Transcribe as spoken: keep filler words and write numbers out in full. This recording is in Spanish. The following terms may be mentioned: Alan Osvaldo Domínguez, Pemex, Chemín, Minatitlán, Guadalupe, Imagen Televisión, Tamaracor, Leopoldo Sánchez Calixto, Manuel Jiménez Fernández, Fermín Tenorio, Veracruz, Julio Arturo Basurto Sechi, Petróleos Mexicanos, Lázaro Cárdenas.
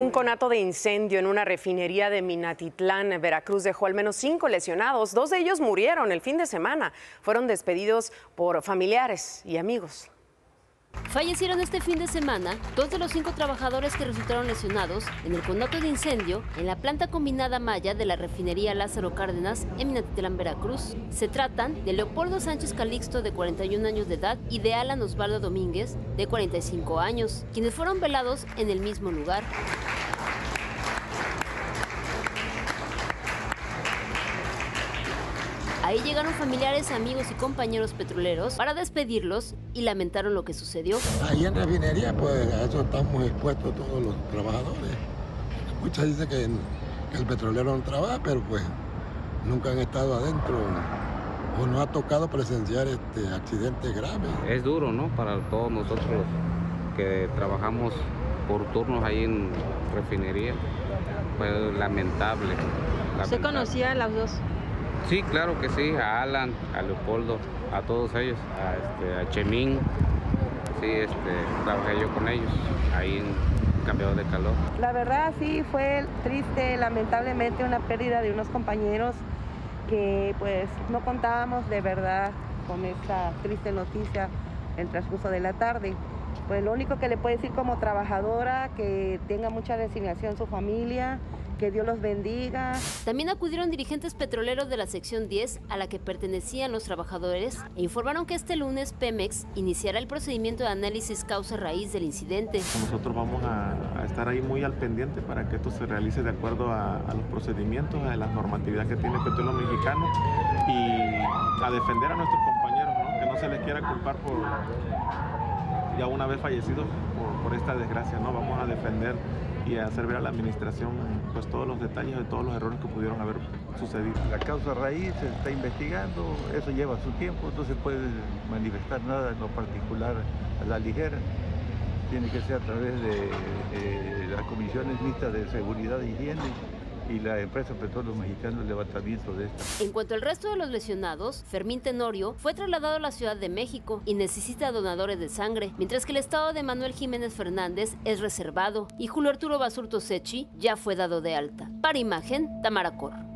Un conato de incendio en una refinería de Minatitlán, Veracruz, dejó al menos cinco lesionados. Dos de ellos murieron el fin de semana. Fueron despedidos por familiares y amigos. Fallecieron este fin de semana dos de los cinco trabajadores que resultaron lesionados en el conato de incendio en la planta combinada Maya de la refinería Lázaro Cárdenas en Minatitlán, Veracruz. Se tratan de Leopoldo Sánchez Calixto, de cuarenta y un años de edad, y de Alan Osvaldo Domínguez, de cuarenta y cinco años, quienes fueron velados en el mismo lugar. Ahí llegaron familiares, amigos y compañeros petroleros para despedirlos y lamentaron lo que sucedió. Ahí en refinería, pues a eso estamos expuestos todos los trabajadores. Muchas dicen que, que el petrolero no trabaja, pero pues nunca han estado adentro o no ha tocado presenciar este accidente grave. Es duro, ¿no? Para todos nosotros que trabajamos por turnos ahí en refinería. Fue lamentable. lamentable. ¿Se conocía a las dos? Sí, claro que sí, a Alan, a Leopoldo, a todos ellos, a, este, a Chemín, sí, este, trabajé yo con ellos, ahí en Cambiado de Calor. La verdad sí fue triste, lamentablemente, una pérdida de unos compañeros que pues no contábamos de verdad con esta triste noticia en el transcurso de la tarde. Pues lo único que le puedo decir como trabajadora, que tenga mucha resignación su familia, que Dios los bendiga. También acudieron dirigentes petroleros de la sección diez a la que pertenecían los trabajadores e informaron que este lunes Pemex iniciará el procedimiento de análisis causa-raíz del incidente. Nosotros vamos a, a estar ahí muy al pendiente para que esto se realice de acuerdo a, a los procedimientos, a la normatividad que tiene Petróleos Mexicanos, y a defender a nuestros compañeros, ¿no? Que no se les quiera culpar por, ya una vez fallecidos, por, por esta desgracia, ¿no? Vamos a defender y a hacer ver a la administración pues todos los detalles de todos los errores que pudieron haber sucedido. La causa raíz se está investigando, eso lleva su tiempo, no se puede manifestar nada en lo particular a la ligera. Tiene que ser a través de eh, las comisiones mixtas de seguridad e higiene y la empresa Petróleos Mexicanos el levantamiento de esta. En cuanto al resto de los lesionados, Fermín Tenorio fue trasladado a la Ciudad de México y necesita donadores de sangre, mientras que el estado de Manuel Jiménez Fernández es reservado y Julio Arturo Basurto Sechi ya fue dado de alta. Para Imagen, Tamaracor.